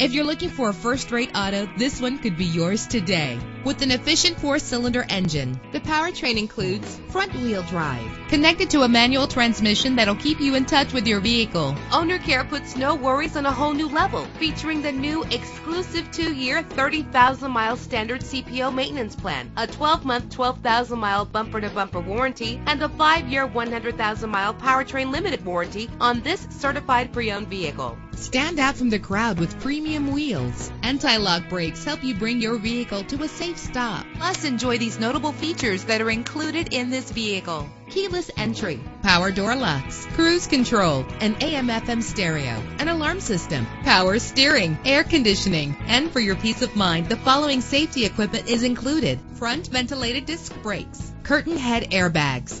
If you're looking for a first-rate auto, this one could be yours today. With an efficient 4-cylinder engine, the powertrain includes front-wheel drive, connected to a manual transmission that'll keep you in touch with your vehicle. Owner Care puts no worries on a whole new level, featuring the new exclusive 2-year, 30,000-mile standard CPO maintenance plan, a 12-month, 12,000-mile bumper-to-bumper warranty, and a 5-year, 100,000-mile powertrain limited warranty on this certified pre-owned vehicle. Stand out from the crowd with premium wheels. Anti-lock brakes help you bring your vehicle to a safe stop. Plus, enjoy these notable features that are included in this vehicle: keyless entry, power door locks, cruise control, an AM/FM stereo, an alarm system, power steering, air conditioning. And for your peace of mind, the following safety equipment is included: front ventilated disc brakes, curtain head airbags,